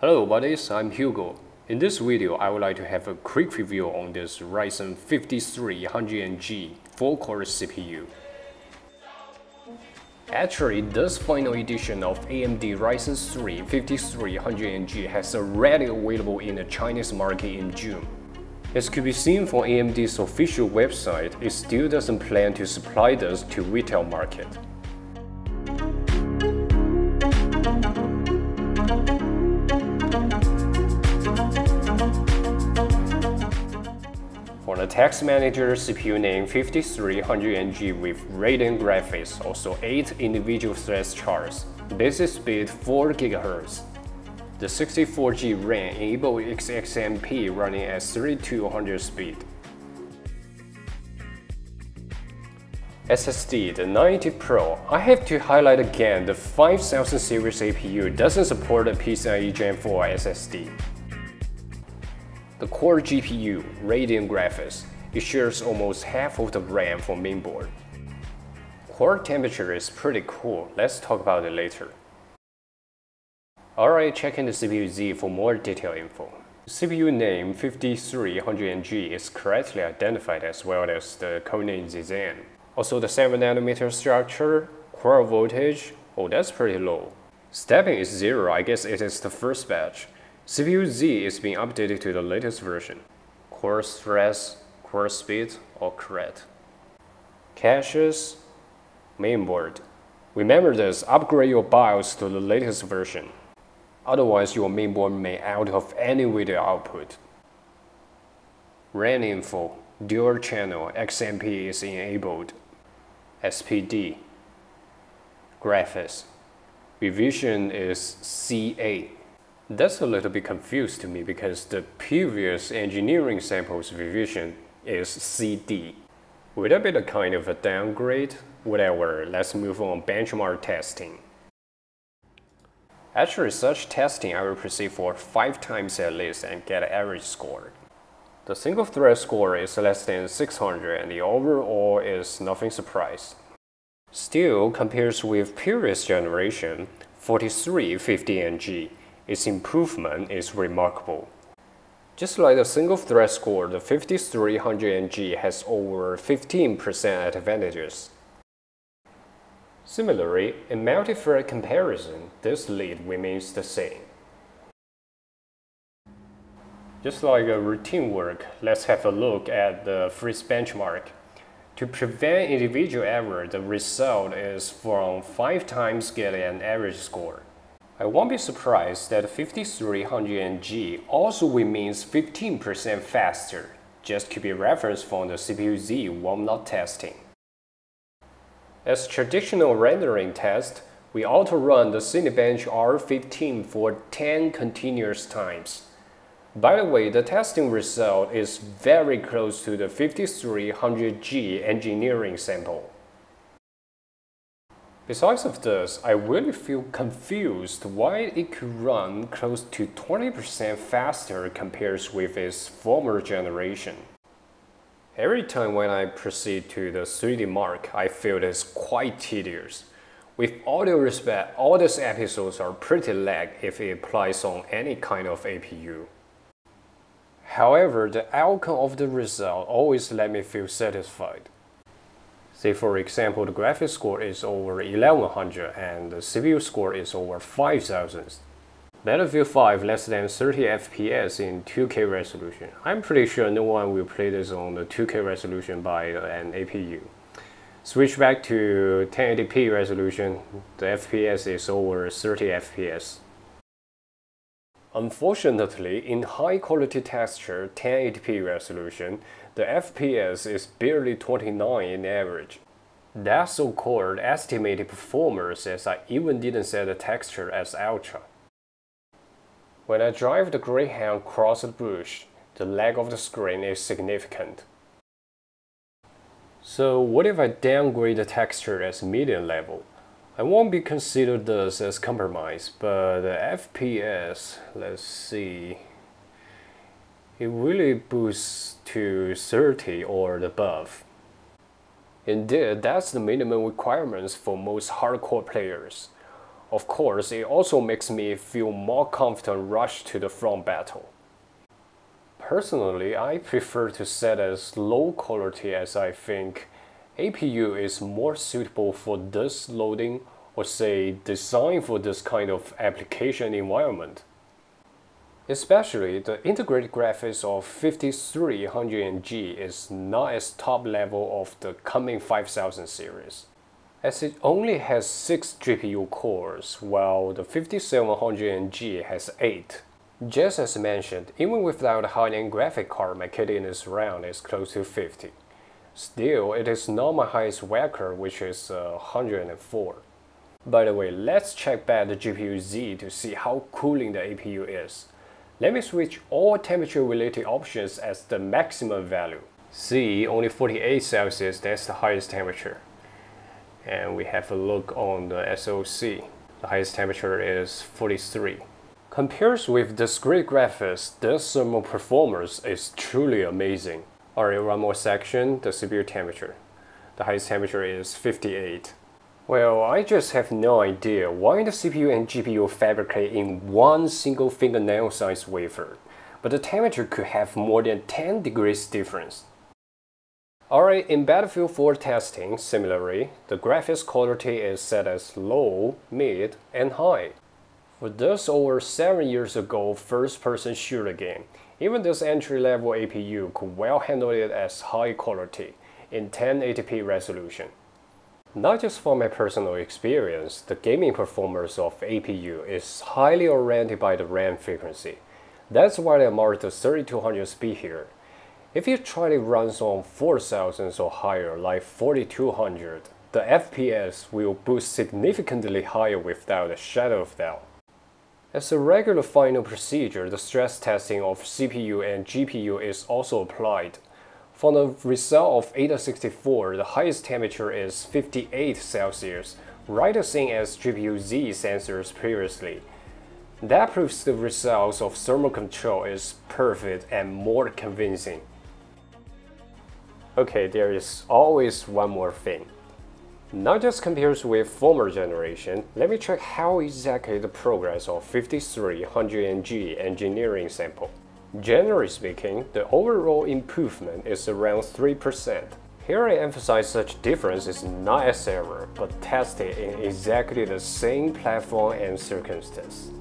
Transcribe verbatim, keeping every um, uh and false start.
Hello buddies, I'm Hugo. In this video, I would like to have a quick review on this Ryzen fifty-three hundred G four core C P U. Actually, this final edition of A M D Ryzen three fifty-three hundred G has already available in the Chinese market in June. As could be seen from A M D's official website, it still doesn't plan to supply this to retail market. For the Task Manager C P U name fifty-three hundred G with Radeon graphics, also eight individual threads charts, basic speed four gigahertz. The sixty-four G RAM enables X X M P running at thirty-two hundred speed. S S D, the nine eighty Pro. I have to highlight again the five thousand series A P U doesn't support the PCIe Gen four S S D. The core G P U, Radeon graphics, it shares almost half of the RAM from mainboard. Core temperature is pretty cool, let's talk about it later. Alright, check in the C P U-Z for more detailed info. C P U name fifty-three hundred G is correctly identified as well as the codename ZZen. Also the seven nanometer structure, core voltage, oh that's pretty low. Stepping is zero, I guess it is the first batch. C P U-Z is being updated to the latest version. Core threads, core speed, all correct. Caches, mainboard. Remember this, upgrade your BIOS to the latest version. Otherwise, your mainboard may out of any video output. RAM info, dual channel, X M P is enabled. S P D, graphics, revision is C A. That's a little bit confused to me because the previous engineering samples revision is C D. Would that be the kind of a downgrade? Whatever, let's move on benchmark testing. Actually, such testing I will proceed for five times at least and get an average score. The single thread score is less than six hundred and the overall is nothing surprised. Still, compared with previous generation forty-three fifty G, its improvement is remarkable. Just like the single thread score, the fifty-three hundred G has over fifteen percent advantages. Similarly, in multi-thread comparison, this lead remains the same. Just like a routine work, let's have a look at the Fritz benchmark. To prevent individual error, the result is from five times getting an average score. I won't be surprised that fifty-three hundred G also remains fifteen percent faster, just to be referenced from the C P U-Z warm-up testing. As traditional rendering test, we auto-run the Cinebench R fifteen for ten continuous times. By the way, the testing result is very close to the fifty-three hundred G engineering sample. Besides of this, I really feel confused why it could run close to twenty percent faster compared with its former generation. Every time when I proceed to the three D mark, I feel it is quite tedious. With all due respect, all these episodes are pretty lag if it applies on any kind of A P U. However, the outcome of the result always let me feel satisfied. Say for example, the graphics score is over eleven hundred and the C P U score is over five thousand. Battlefield five less than thirty F P S in two K resolution. I'm pretty sure no one will play this on the two K resolution by an A P U. Switch back to ten eighty P resolution, the F P S is over thirty F P S. Unfortunately, in high-quality texture ten eighty P resolution, the F P S is barely twenty-nine in average. That's so-called estimated performance, as I even didn't set the texture as ultra. When I drive the Greyhound across the bush, the lag of the screen is significant. So what if I downgrade the texture as medium level? I won't be considered this as compromise, but the F P S, let's see, it really boosts to thirty or above. Indeed, that's the minimum requirements for most hardcore players. Of course, it also makes me feel more confident rush to the front battle. Personally, I prefer to set as low quality as I think A P U is more suitable for this loading or say designed for this kind of application environment. Especially the integrated graphics of fifty-three hundred G is not as top level of the coming five thousand series, as it only has six G P U cores, while the fifty-seven hundred G has eight. Just as mentioned, even without a high-end graphic card, my kit in this round is close to fifty. Still, it is not my highest record, which is uh, one hundred four. By the way, let's check back the G P U-Z to see how cooling the A P U is. Let me switch all temperature-related options as the maximum value. See, only forty-eight Celsius, that's the highest temperature. And we have a look on the S O C. The highest temperature is forty-three. Compared with discrete graphics, this thermal performance is truly amazing. Alright, one more section, the C P U temperature. The highest temperature is fifty-eight. Well, I just have no idea why the C P U and G P U fabricate in one single fingernail size wafer, but the temperature could have more than ten degrees difference. Alright, in Battlefield four testing, similarly, the graphics quality is set as low, mid, and high. For this over seven years ago first-person shooter game, even this entry-level A P U could well handle it as high quality, in ten eighty p resolution. Not just from my personal experience, the gaming performance of A P U is highly oriented by the RAM frequency. That's why I marked the thirty-two hundred speed here. If you try to run on four thousand or higher, like forty-two hundred, the F P S will boost significantly higher without a shadow of doubt. As a regular final procedure, the stress testing of C P U and G P U is also applied. For the result of Ada sixty-four, the highest temperature is fifty-eight Celsius, right the same as G P U-Z sensors previously. That proves the results of thermal control is perfect and more convincing. Okay, there is always one more thing. Not just compared with former generation, let me check how exactly the progress of fifty-three hundred G engineering sample. Generally speaking, the overall improvement is around three percent. Here I emphasize such difference is not as error, but tested in exactly the same platform and circumstance.